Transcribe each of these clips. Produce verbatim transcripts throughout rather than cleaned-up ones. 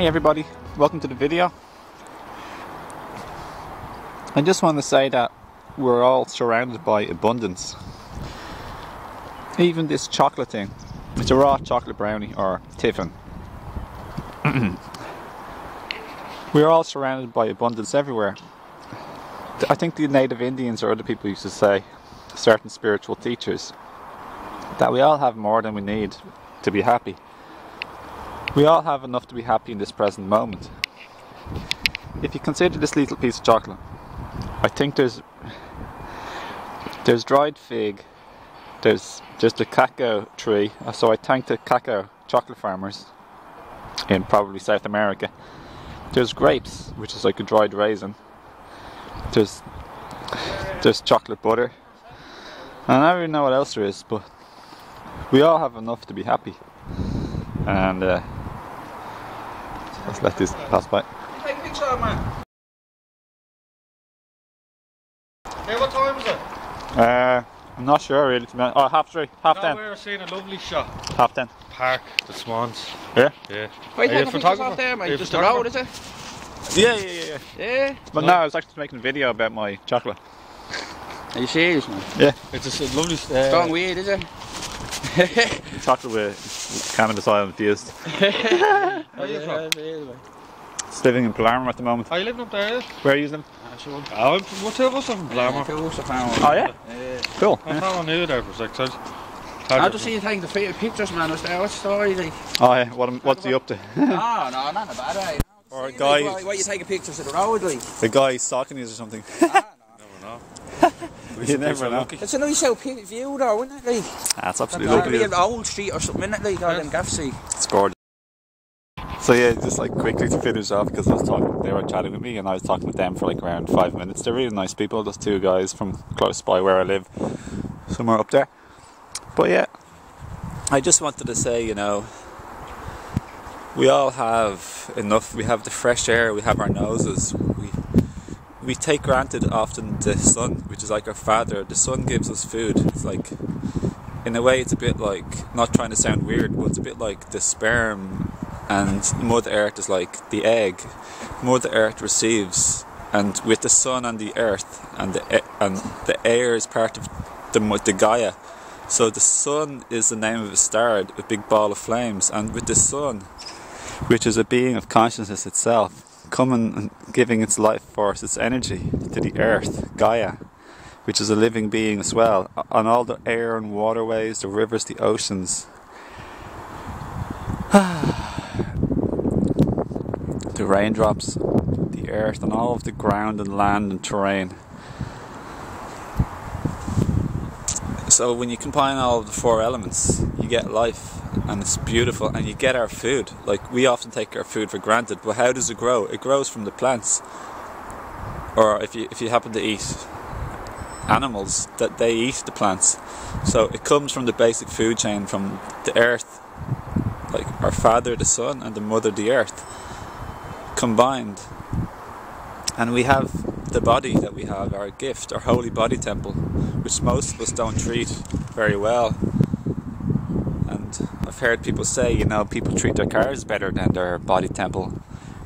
Hey everybody, welcome to the video. I just want to say that we're all surrounded by abundance. Even this chocolate thing, it's a raw chocolate brownie or tiffin. We're all surrounded by abundance everywhere. I think the native Indians or other people used to say, certain spiritual teachers, that we all have more than we need to be happy. We all have enough to be happy in this present moment. If you consider this little piece of chocolate, I think there's there's dried fig, there's just a cacao tree, so I thank the cacao chocolate farmers in probably South America. There's grapes, which is like a dried raisin. There's there's chocolate butter. And I don't really know what else there is, but we all have enough to be happy. And uh, let's let this pass by. Take a picture, man. Hey, what time is it? Uh, I'm not sure really. To be honest. Oh, half three, half no, ten. We're seeing a lovely shot. Half ten. Park, the Swans. Yeah, yeah. Why are you taking pictures off there, mate? Just a road, is it? Yeah, yeah, yeah. Yeah. But no. no, I was actually making a video about my chocolate. Are you serious, man? Yeah. It's a lovely. Uh, it's gone weird, is it? Chocolate with Canada's Island fused. Where are you from? Just living in Palermo at the moment. Are you living up there? Where are you living? Ashwood. Oh, what two of us are from Palermo? Oh yeah? Yeah. Cool. I thought I knew there for six hours. I just see you taking the pictures, man. What's the story like? Oh yeah, what, what's he up to? No, no, not a bad way. Or a guy... Why are you taking pictures of the road like? The guy stalking you or something. You never know. It's a nice out view though, isn't it? Like? Ah, it's absolutely lovely. It's an old street or something, isn't it? Like, all them gaffs. It's gorgeous. So yeah, just like quickly to finish off, because I was talking, they were chatting with me and I was talking with them for like around five minutes. They're really nice people, those two guys from close by where I live, somewhere up there. But yeah, I just wanted to say, you know, we all have enough. We have the fresh air, we have our noses, we We take granted often the sun, which is like our father. The sun gives us food. It's like, in a way, it's a bit like, not trying to sound weird, but it's a bit like the sperm and Mother Earth is like the egg. Mother Earth receives, and with the sun and the earth and the and the air is part of the, the Gaia. So the sun is the name of a star, a big ball of flames, and with the sun, which is a being of consciousness itself, coming and giving its life force, its energy to the earth, Gaia, which is a living being as well, on all the air and waterways, the rivers, the oceans, the raindrops, the earth, and all of the ground and land and terrain. So when you combine all of the four elements, you get life. And it's beautiful, and you get our food. Like, we often take our food for granted, but how does it grow? It grows from the plants. Or if you if you happen to eat animals, that they eat the plants. So it comes from the basic food chain, from the earth, like our father, the sun, and the mother, the earth, combined. And we have the body that we have, our gift, our holy body temple, which most of us don't treat very well. I've heard people say, you know, people treat their cars better than their body temple,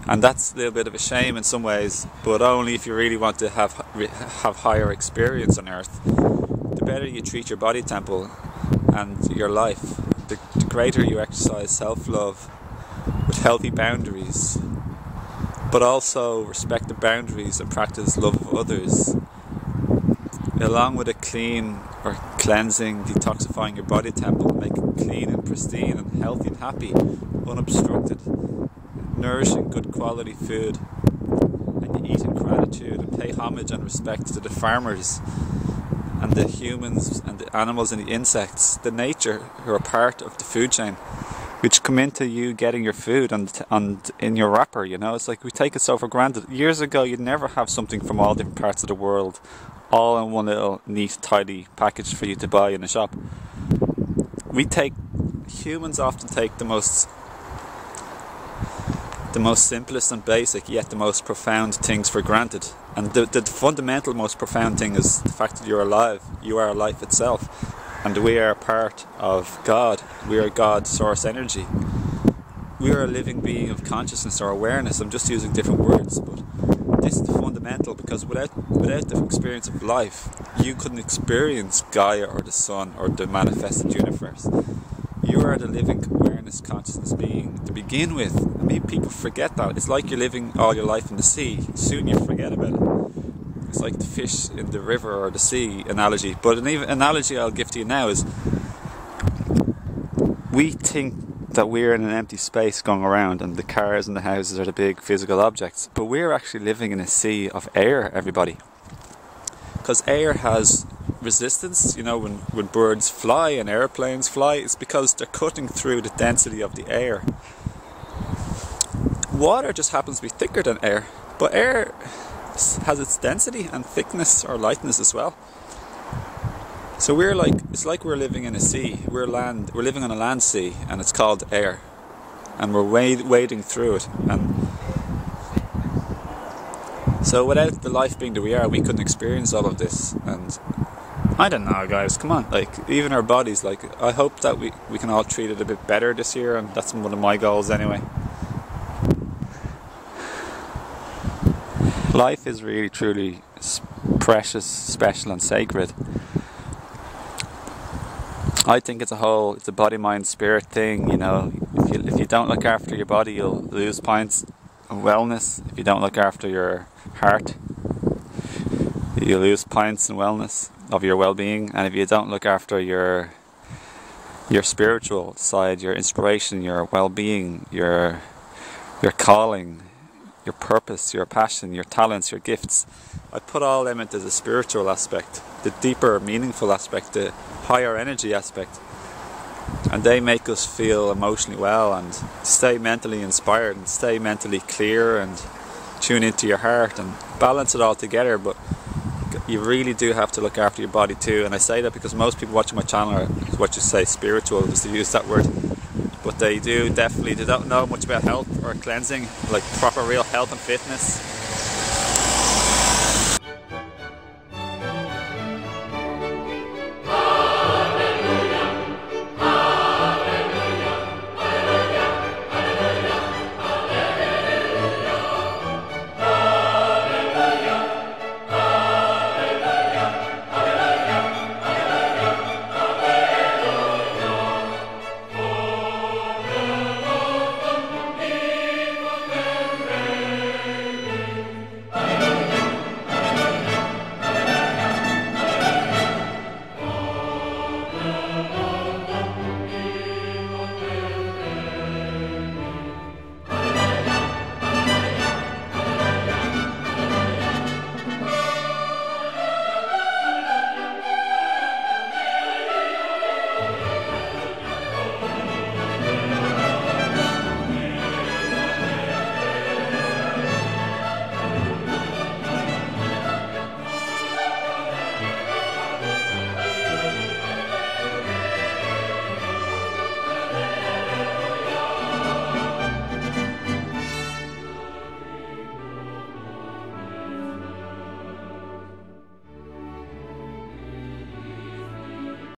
and that's a little bit of a shame in some ways, but only if you really want to have have higher experience on earth. The better you treat your body temple and your life, the, the greater you exercise self-love with healthy boundaries, but also respect the boundaries and practice love of others, along with a clean or cleansing, detoxifying your body temple, make it clean and pristine and healthy and happy, unobstructed, nourishing good quality food. And you eat in gratitude and pay homage and respect to the farmers and the humans and the animals and the insects, the nature who are part of the food chain, which come into you getting your food and, and in your wrapper, you know. It's like we take it so for granted. Years ago, you'd never have something from all different parts of the world, all in one little neat, tidy package for you to buy in a shop. We take, humans often take the most, the most simplest and basic, yet the most profound things for granted. And the, the fundamental most profound thing is the fact that you're alive, you are life itself. And we are part of God. We are God's source energy. we are a living being of consciousness or awareness. I'm just using different words, but this is the fundamental, because without without the experience of life, you couldn't experience Gaia or the sun or the manifested universe. You are the living awareness, consciousness being to begin with. I mean, people forget that. It's like you're living all your life in the sea. Soon you forget about it. It's like the fish in the river or the sea analogy. But an analogy I'll give to you now is, we think that we're in an empty space going around, and the cars and the houses are the big physical objects, but we're actually living in a sea of air, everybody, because air has resistance. You know, when, when birds fly and airplanes fly, it's because they're cutting through the density of the air. Water just happens to be thicker than air, but air has its density and thickness or lightness as well. So we're like, it's like we're living in a sea, we're land, we're living on a land sea, and it's called air, and we're wade, wading through it. And so without the life being that we are, we couldn't experience all of this. And I don't know, guys, come on, like, even our bodies, like, I hope that we, we can all treat it a bit better this year, and that's one of my goals anyway. Life is really, truly precious, special and sacred. I think it's a whole, it's a body, mind, spirit thing, you know. If you, if you don't look after your body, you'll lose points of wellness. If you don't look after your heart, you lose points in wellness of your well-being. And if you don't look after your your spiritual side, your inspiration, your well-being, your your calling, your purpose, your passion, your talents, your gifts, I put all them into the spiritual aspect, the deeper, meaningful aspect, the higher energy aspect, and they make us feel emotionally well and stay mentally inspired and stay mentally clear and tune into your heart and balance it all together. But you really do have to look after your body too, and I say that because most people watching my channel are what you say spiritual, just to use that word, but they do definitely they don't know much about health or cleansing, like proper real health and fitness.